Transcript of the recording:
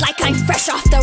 like I'm fresh off the